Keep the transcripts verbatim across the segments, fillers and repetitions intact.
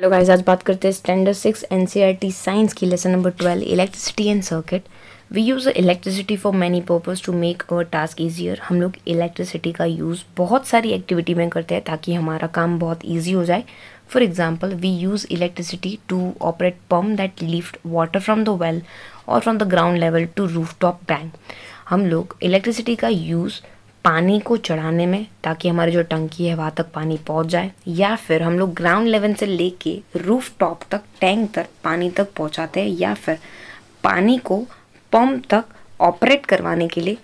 Hello guys, आज बात करते हैं स्टैंडर्ड सिक्स एनसीईआरटी साइंस की lesson number twelve electricity and circuit. We use electricity for many purpose to make our task easier. हम लोग electricity का यूज़ बहुत सारी एक्टिविटी में करते हैं ताकि हमारा काम बहुत ईजी हो जाए। For example, we use electricity to operate pump that lift water from the well और from the ground level to roof top tank. हम लोग इलेक्ट्रिसिटी का यूज़ पानी को चढ़ाने में ताकि हमारी जो टंकी है वहाँ तक पानी पहुँच जाए, या फिर हम लोग ग्राउंड लेवल से लेके रूफ टॉप तक, टैंक तक पानी तक पहुँचाते हैं, या फिर पानी को पंप तक ऑपरेट करवाने के लिए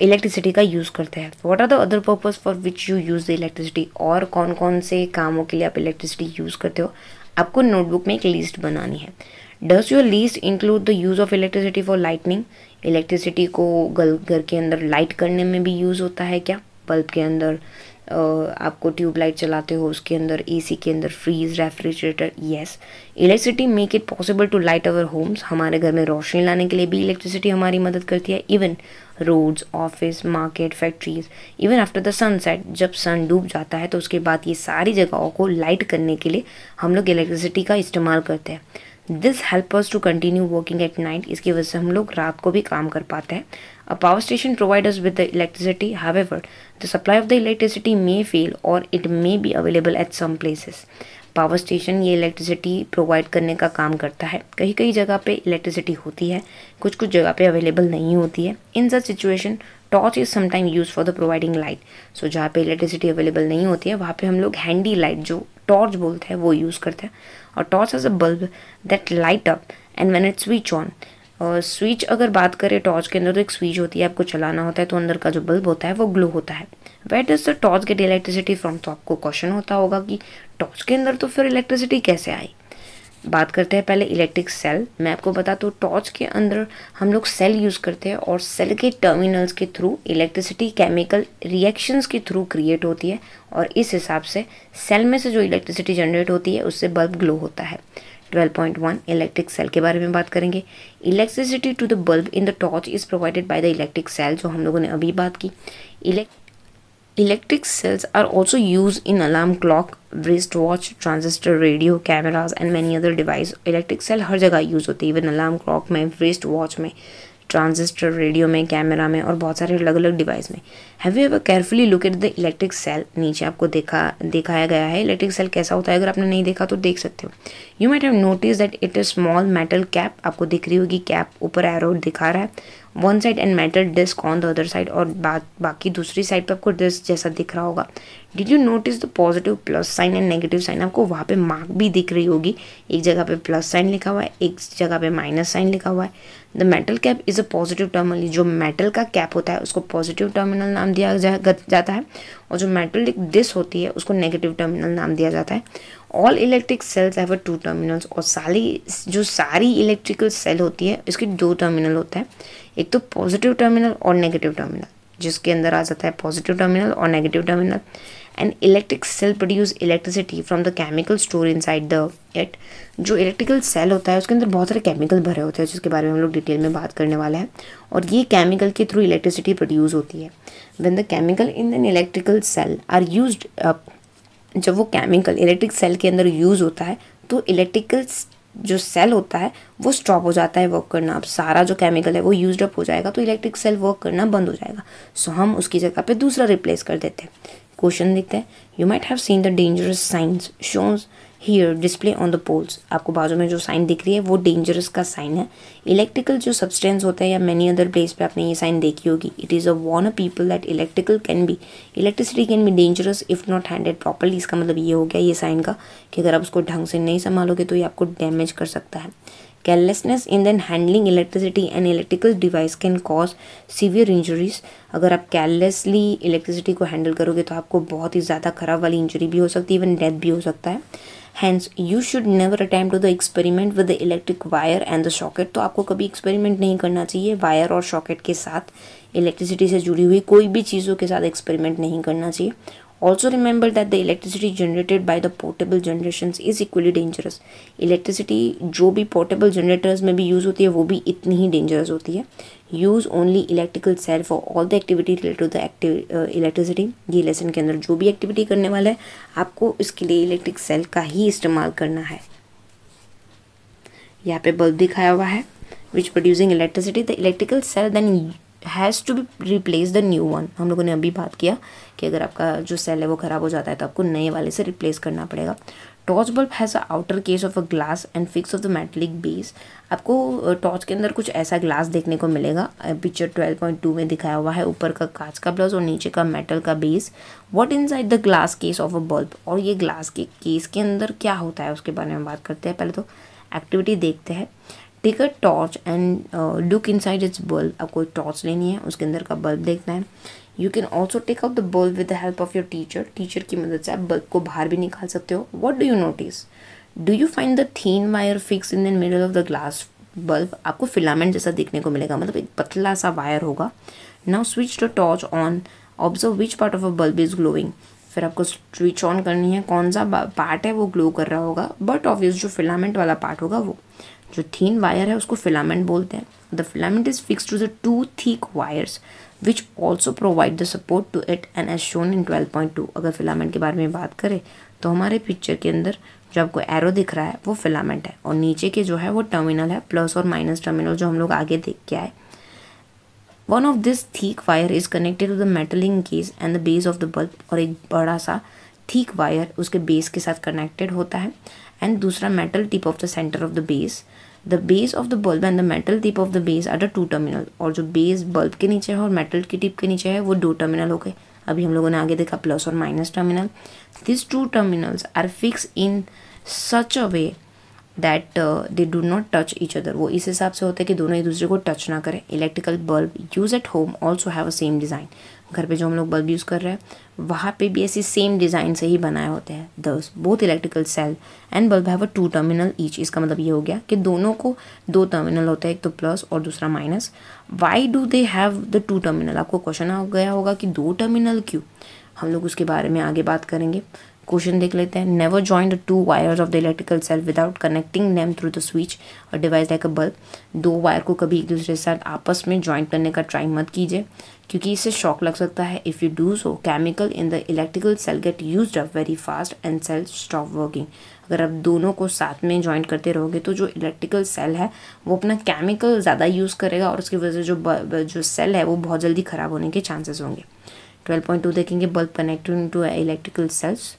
इलेक्ट्रिसिटी uh, का यूज़ करते हैं। What are the other purpose for which you use the electricity? और कौन कौन से कामों के लिए आप इलेक्ट्रिसिटी यूज़ करते हो? आपको नोटबुक में एक लिस्ट बनानी है। Does your list include the use of electricity for lightning? Electricity को घर के अंदर लाइट करने में भी यूज़ होता है क्या? बल्ब के अंदर आपको ट्यूबलाइट चलाते हो, उसके अंदर एसी के अंदर, fridge, refrigerator. Yes, electricity make it possible to light our homes. हमारे घर में रोशनी लाने के लिए भी इलेक्ट्रिसिटी हमारी मदद करती है। Even roads, office, market, factories, even after the sunset, जब सन डूब जाता है तो उसके बाद ये सारी जगहों को लाइट करने के लिए हम लोग इलेक्ट्रिसिटी का इस्तेमाल करते हैं। This help us to continue working at night. इसकी वजह से हम लोग रात को भी काम कर पाते हैं। A power station provide us with the electricity, however the supply of the electricity may fail और it may be available at some places. Power station ये इलेक्ट्रिसिटी प्रोवाइड करने का काम करता है। कहीं कहीं जगह पे इलेक्ट्रिसिटी होती है, कुछ कुछ जगह पे अवेलेबल नहीं होती है। In such situation torch is sometime use for the providing light. So जहाँ पे इलेक्ट्रिसिटी अवेलेबल नहीं होती है वहाँ पे हम लोग हैंडी लाइट, जो टॉर्च बोलते हैं, वो यूज़ करते हैं। और torch as a bulb that light up and when it switch on. Switch अगर बात करें टॉर्च के अंदर तो एक स्विच होती है, आपको चलाना होता है तो अंदर का जो बल्ब होता है वो ग्लो होता है। Where does the torch get electricity from? तो आपको क्वेश्चन होता होगा कि टॉर्च के अंदर तो फिर इलेक्ट्रिसिटी कैसे आई। बात करते हैं पहले इलेक्ट्रिक सेल। मैं आपको बता दूँ, टॉर्च के अंदर हम लोग सेल यूज़ करते हैं और सेल के टर्मिनल्स के थ्रू इलेक्ट्रिसिटी केमिकल रिएक्शंस के थ्रू क्रिएट होती है और इस हिसाब से सेल में से जो इलेक्ट्रिसिटी जनरेट होती है उससे बल्ब ग्लो होता है। Twelve point one electric cell के बारे में बात करेंगे। Electricity to the bulb in the torch is provided by the electric cell, जो हम लोगों ने अभी बात की। Elect Electric cells are also used in alarm clock, wristwatch, transistor radio, cameras and many other devices. Electric cell हर जगह use होती है, इवन अलार्म क्लॉक में, wrist watch में, ट्रांजिस्टर रेडियो में, कैमरा में और बहुत सारे अलग अलग डिवाइस में। Have you ever carefully look at the electric cell? नीचे आपको देखा दिखाया गया है इलेक्ट्रिक सेल कैसा होता है, अगर आपने नहीं देखा तो देख सकते हो। You might have notice that it is small metal cap, आपको दिख रही होगी कैप, ऊपर एरो दिखा रहा है one side and metal disc on the other side, और बा, बाकी दूसरी साइड पर आपको डिस्क जैसा दिख रहा होगा। Did you notice the positive plus sign and negative sign? आपको वहाँ पे मार्क भी दिख रही होगी, एक जगह पे प्लस साइन लिखा हुआ है, एक जगह पे माइनस साइन लिखा हुआ है। The metal cap is a positive terminal, जो मेटल का कैप होता है उसको पॉजिटिव टर्मिनल नाम दिया जा, जाता है और जो मेटलिक डिस्क होती है उसको नेगेटिव टर्मिनल नाम दिया जाता है। All electric cells have two terminals, और सारी जो सारी इलेक्ट्रिकल सेल होती है इसके दो टर्मिनल होता है, एक तो पॉजिटिव टर्मिनल और नेगेटिव टर्मिनल, जिसके अंदर आ जाता है पॉजिटिव टर्मिनल और negative terminal. And electric cell produce electricity from the chemical store inside the it. जो इलेक्ट्रिकल सेल होता है उसके अंदर बहुत सारे केमिकल भरे होते हैं, जिसके बारे में हम लोग डिटेल में बात करने वाले हैं, और ये केमिकल के थ्रू इलेक्ट्रिसिटी प्रोड्यूस होती है। When the chemical in an electrical cell are used up, जब वो केमिकल इलेक्ट्रिक सेल के अंदर यूज़ होता है तो इलेक्ट्रिकल जो सेल होता है वो स्टॉप हो जाता है वर्क करना। अब सारा जो केमिकल है वो यूज्ड अप हो जाएगा तो इलेक्ट्रिक सेल वर्क करना बंद हो जाएगा, सो so, हम उसकी जगह पे दूसरा रिप्लेस कर देते हैं। क्वेश्चन देखते हैं। You might have seen the dangerous science shows here display on the poles. आपको बाजू में जो साइन दिख रही है वो डेंजरस का साइन है। इलेक्ट्रिकल जो सब्सटेंस होता है या मेनी अदर प्लेस पे आपने ये साइन देखी होगी। It is a warn people that electrical can be electricity can be dangerous if not handled properly. इसका मतलब ये हो गया ये साइन का कि अगर आप उसको ढंग से नहीं संभालोगे तो ये आपको डैमेज कर सकता है। Carelessness in then handling electricity and electrical device can cause severe injuries. अगर आप केयरलेसली इलेक्ट्रिसिटी को हैंडल करोगे तो आपको बहुत ही ज़्यादा खराब वाली इंजरी भी हो सकती है, इवन डेथ भी हो सकता है। Hence you should never attempt to the experiment with the electric wire and the socket. तो आपको कभी एक्सपेरिमेंट नहीं करना चाहिए वायर और शॉकेट के साथ, इलेक्ट्रिसिटी से जुड़ी हुई कोई भी चीज़ों के साथ एक्सपेरिमेंट नहीं करना चाहिए। Also remember that the electricity generated by the portable generations is equally dangerous. Electricity जो भी portable generators में भी use होती है वो भी इतनी ही dangerous होती है. Use only electrical cell for all the activity related to the active uh, electricity. ये lesson के अंदर जो भी activity करने वाला है आपको इसके लिए electric cell का ही इस्तेमाल करना है. यहाँ पे बल्ब दिखाया हुआ है which producing electricity. The electrical cell then has to be replace the new one. हम लोगों ने अभी बात किया कि अगर आपका जो सेल है वो ख़राब हो जाता है तो आपको नए वाले से रिप्लेस करना पड़ेगा. Torch bulb has a outer case of a glass and fix of the metallic base. आपको टॉर्च के अंदर कुछ ऐसा ग्लास देखने को मिलेगा. पिक्चर ट्वेल्व पॉइंट टू में दिखाया हुआ है. ऊपर का कांच का ब्लास और नीचे का मेटल का base. What inside the glass case of a bulb. और ये ग्लास के केस के अंदर क्या होता है उसके बारे में बात करते हैं. पहले तो एक्टिविटी देखते हैं. Take a torch and look inside its bulb. आपको टॉर्च लेनी है, उसके अंदर का बल्ब देखना है. You can also take out the bulb with the help of your teacher. Teacher की मदद से आप बल्ब को बाहर भी निकाल सकते हो. What do you notice. Do you find the thin wire fix in the middle of the glass bulb. आपको फिलामेंट जैसा देखने को मिलेगा, मतलब एक पतला सा वायर होगा. Now switch the torch on. Observe which part of a bulb is glowing. फिर आपको स्विच ऑन करनी है, कौन सा पार्ट है वो ग्लो कर रहा होगा. बट ऑब्वियस जो फिलामेंट वाला पार्ट होगा, वो जो थीन वायर है उसको फिलामेंट बोलते हैं. The filament is fix to the two thick wires which also provide the support to it and as shown in twelve point two. अगर फिलामेंट के बारे में बात करें तो हमारे पिक्चर के अंदर जो आपको एरो दिख रहा है वो फिलामेंट है, और नीचे के जो है वो टर्मिनल है, प्लस और माइनस टर्मिनल जो हम लोग आगे देख के आए. One of this thick wire is connected to the metallic case and the base of the bulb. और एक बड़ा सा थीक वायर उसके बेस के साथ कनेक्टेड होता है, एंड दूसरा metal tip of the centre of the base. The base of the bulb and the metal tip of the base are the two terminal. और जो बेस बल्ब के नीचे है और मेटल की टिप के नीचे है वो दो टर्मिनल हो गए. अभी हम लोगों ने आगे देखा प्लस और minus terminal. This two terminals are fix in such a way that they do not touch each other. वो इस हिसाब से होता है कि दोनों एक दूसरे को टच ना करें. Electrical bulb use at home also have a same design. घर पे जो हम लोग बल्ब यूज़ कर रहे हैं वहाँ पे भी ऐसी सेम डिज़ाइन से ही बनाए होते हैं. Thus both electrical cell and bulb have a two terminal each. इसका मतलब ये हो गया कि दोनों को दो टर्मिनल होते हैं, एक तो प्लस और दूसरा minus. Why do they have the two terminal. आपको क्वेश्चन आ गया होगा कि दो टर्मिनल क्यों. हम लोग उसके बारे में आगे बात करेंगे. क्वेश्चन देख लेते हैं. Never join the two wires of the electrical cell without connecting them through the switch और डिवाइस लाइक अ बल्ब. दो वायर को कभी एक दूसरे के साथ आपस में ज्वाइन करने का ट्राई मत कीजिए, क्योंकि इससे शॉक लग सकता है. If you do so chemical in the electrical cell get used up very fast and cell stop working. अगर आप दोनों को साथ में ज्वाइन करते रहोगे तो जो इलेक्ट्रिकल सेल है वो अपना केमिकल ज़्यादा यूज़ करेगा, और उसकी वजह से जो जो सेल है वो बहुत जल्दी ख़राब होने के चांसेस होंगे. ट्वेल्व पॉइंट टू देखेंगे. Bulb connected to electrical cells.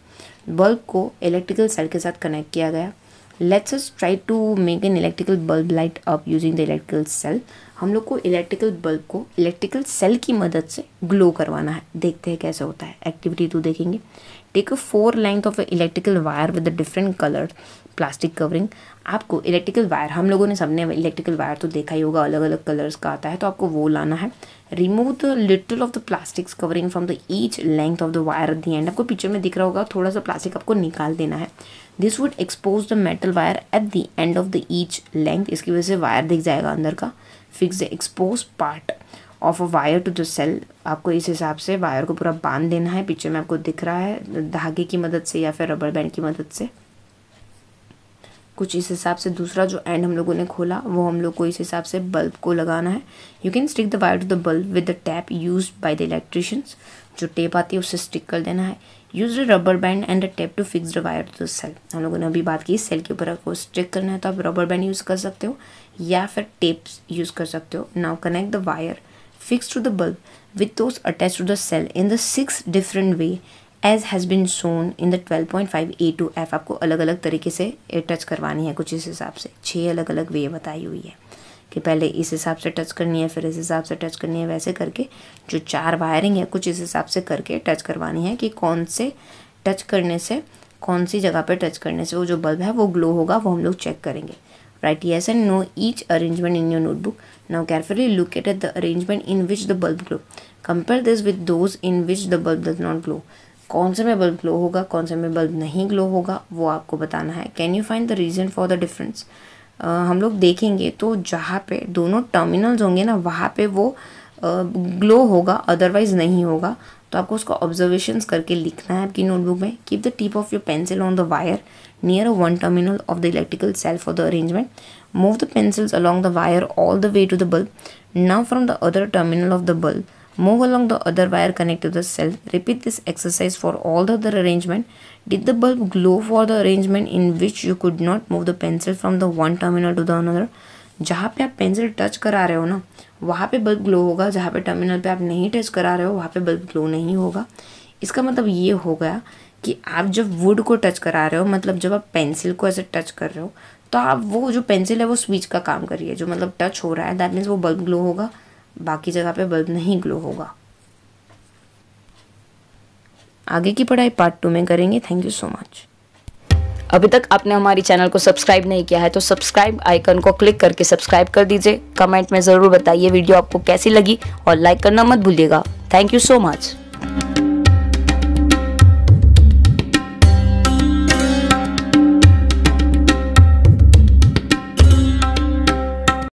Bulb को इलेक्ट्रिकल सेल के साथ कनेक्ट किया गया. Let's us try to make an electrical bulb light up using the electrical cell. हम लोग को इलेक्ट्रिकल बल्ब को इलेक्ट्रिकल सेल की मदद से ग्लो करवाना है. देखते हैं कैसे होता है. एक्टिविटी टू देखेंगे. Take a four length of electrical wire with a different colour plastic covering. आपको इलेक्ट्रिकल वायर, हम लोगों ने सबने इलेक्ट्रिकल वायर तो देखा ही होगा, अलग अलग कलर्स का आता है, तो आपको वो लाना है. Remove the little of the plastics covering from the each length of the wire at the end. आपको पिक्चर में दिख रहा होगा, थोड़ा सा प्लास्टिक आपको निकाल देना है. This would expose the metal wire at the end of the each length. इसकी वजह से वायर दिख जाएगा अंदर का. Fix the expose part of a wire to the cell. आपको इस हिसाब से वायर को पूरा बांध देना है. पिक्चर में आपको दिख रहा है धागे की मदद से या फिर रबर बैंड की मदद से कुछ इस हिसाब से. दूसरा जो एंड हम लोगों ने खोला वो हम लोग को इस हिसाब से बल्ब को लगाना है. You can stick the wire to the bulb with the tape used by the electricians. जो टेप आती है उससे स्टिक कर देना है. Use the rubber band and the tape to fix the wire to the cell. हम लोगों ने अभी बात की सेल के ऊपर आपको स्टिक करना है, तो आप रबर बैंड यूज़ कर सकते हो या फिर टेप्स यूज़ कर सकते हो. Now connect the wire fix to the bulb with those attach to the cell in the six different way as has been shown in the twelve point five A to F. आपको अलग अलग तरीके से touch करवानी है कुछ इस हिसाब से. छः अलग अलग वे बताई हुई है कि पहले इस हिसाब से टच करनी है, फिर इस हिसाब से टच करनी है, वैसे करके जो चार वायरिंग है कुछ इस हिसाब से करके टच करवानी है कि कौन से टच करने से, कौन सी जगह पर टच करने से वो जो बल्ब है वो ग्लो होगा, वो हम लोग चेक करेंगे. Write yes and no each arrangement in your notebook. Now carefully look at the arrangement in which the bulb glow. Compare this with those in which the bulb does not glow. कौन से में bulb glow होगा, कौन से में bulb नहीं glow होगा, वो आपको बताना है. Can you find the reason for the difference. हम लोग देखेंगे तो जहाँ पे दोनों टर्मिनल्स होंगे ना वहाँ पे वो ग्लो uh, होगा, अदरवाइज नहीं होगा. तो आपको उसको ऑब्जर्वेशंस करके लिखना है आपकी नोटबुक में. Keep the tip of your pencil on the wire near one terminal of the electrical cell for the arrangement. Move the pencils along the wire all the way to the bulb. Now from the other terminal of the bulb, move along the other wire connected to the cell. Repeat this exercise for all the other arrangement. Did the bulb glow for the arrangement in which you could not move the pencil from the one terminal to the another? जहाँ पे आप pencil touch करा रहे हो ना वहाँ पे bulb glow होगा, जहाँ पे टर्मिनल पे आप नहीं टच करा रहे हो वहाँ पे बल्ब ग्लो नहीं होगा. इसका मतलब ये हो गया कि आप जब वुड को टच करा रहे हो, मतलब जब आप पेंसिल को ऐसे टच कर रहे हो, तो आप वो जो पेंसिल है वो स्विच का काम कर रही है, जो मतलब टच हो रहा है दैट मीन्स वो बल्ब ग्लो होगा, बाकी जगह पे बल्ब नहीं ग्लो होगा. आगे की पढ़ाई पार्ट टू में करेंगे. Thank you so much. अभी तक आपने हमारी चैनल को सब्सक्राइब नहीं किया है तो सब्सक्राइब आइकन को क्लिक करके सब्सक्राइब कर दीजिए. कमेंट में ज़रूर बताइए वीडियो आपको कैसी लगी और लाइक करना मत भूलिएगा. Thank you so much.